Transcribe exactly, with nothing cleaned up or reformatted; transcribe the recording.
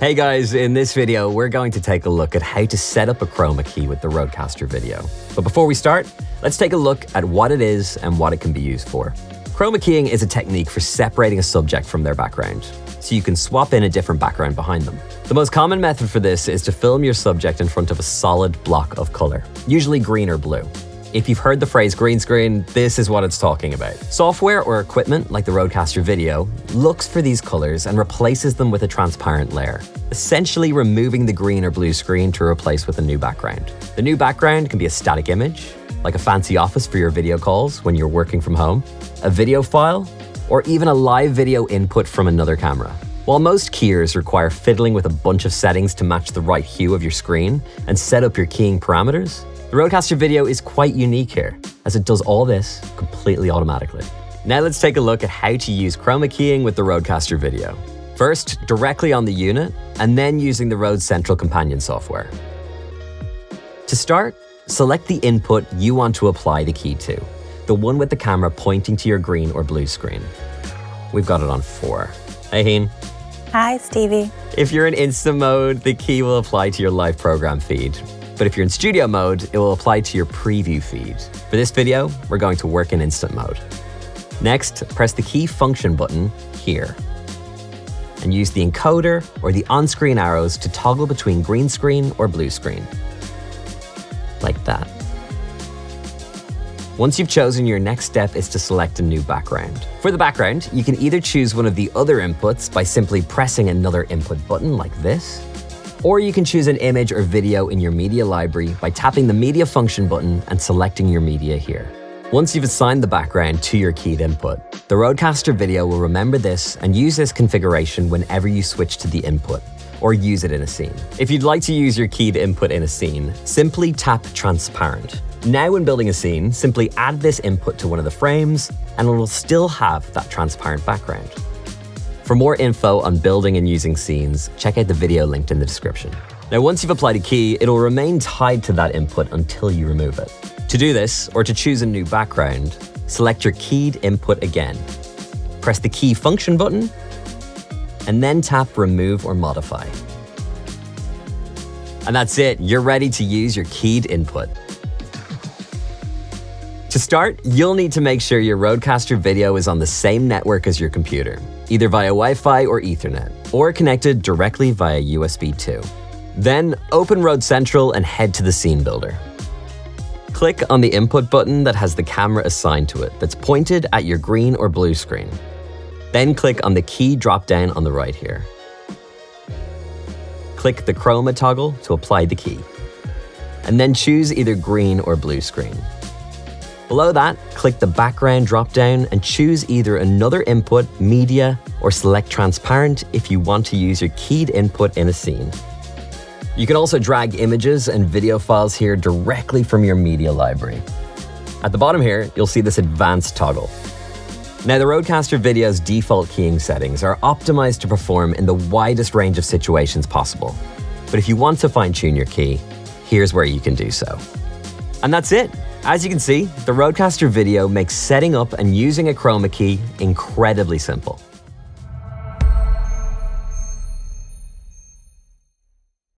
Hey guys, in this video, we're going to take a look at how to set up a chroma key with the RØDECaster Video. But before we start, let's take a look at what it is and what it can be used for. Chroma keying is a technique for separating a subject from their background, so you can swap in a different background behind them. The most common method for this is to film your subject in front of a solid block of color, usually green or blue. If you've heard the phrase green screen, this is what it's talking about. Software or equipment, like the RØDECaster Video, looks for these colors and replaces them with a transparent layer, essentially removing the green or blue screen to replace with a new background. The new background can be a static image, like a fancy office for your video calls when you're working from home, a video file, or even a live video input from another camera. While most keyers require fiddling with a bunch of settings to match the right hue of your screen and set up your keying parameters, the RØDECaster Video is quite unique here, as it does all this completely automatically. Now let's take a look at how to use chroma keying with the RØDECaster Video. First, directly on the unit, and then using the RØDE Central companion software. To start, select the input you want to apply the key to, the one with the camera pointing to your green or blue screen. We've got it on four. Hey, Heen. Hi, Stevie. If you're in Insta mode, the key will apply to your live program feed. But if you're in studio mode, it will apply to your preview feed. For this video, we're going to work in instant mode. Next, press the key function button here and use the encoder or the on-screen arrows to toggle between green screen or blue screen, like that. Once you've chosen, your next step is to select a new background. For the background, you can either choose one of the other inputs by simply pressing another input button like this, or you can choose an image or video in your media library by tapping the media function button and selecting your media here. Once you've assigned the background to your keyed input, the RØDECaster Video will remember this and use this configuration whenever you switch to the input or use it in a scene. If you'd like to use your keyed input in a scene, simply tap transparent. Now when building a scene, simply add this input to one of the frames and it will still have that transparent background. For more info on building and using scenes, check out the video linked in the description. Now, once you've applied a key, it'll remain tied to that input until you remove it. To do this, or to choose a new background, select your keyed input again. Press the key function button, and then tap remove or modify. And that's it, you're ready to use your keyed input. To start, you'll need to make sure your RØDECaster Video is on the same network as your computer, either via Wi-Fi or Ethernet, or connected directly via U S B two. Then, open RØDE Central and head to the scene builder. Click on the input button that has the camera assigned to it that's pointed at your green or blue screen. Then click on the key drop-down on the right here. Click the chroma toggle to apply the key, and then choose either green or blue screen. Below that, click the background drop-down and choose either another input, media, or select transparent if you want to use your keyed input in a scene. You can also drag images and video files here directly from your media library. At the bottom here, you'll see this advanced toggle. Now, the RØDECaster Video's default keying settings are optimized to perform in the widest range of situations possible. But if you want to fine-tune your key, here's where you can do so. And that's it. As you can see, the RØDECaster Video makes setting up and using a chroma key incredibly simple.